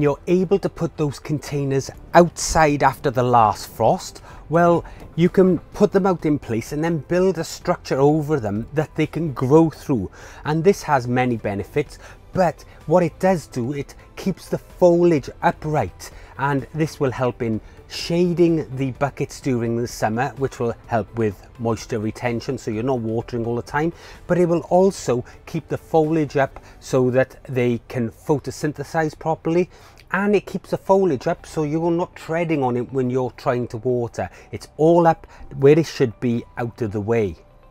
and you're able to put those containers outside after the last frost, well, you can put them out in place and then build a structure over them that they can grow through. And this has many benefits, but what it does do, it keeps the foliage upright, and this will help in shading the buckets during the summer, which will help with moisture retention, so you're not watering all the time, but it will also keep the foliage up so that they can photosynthesize properly, and it keeps the foliage up so you're not treading on it when you're trying to water. It's all up where it should be, out of the way.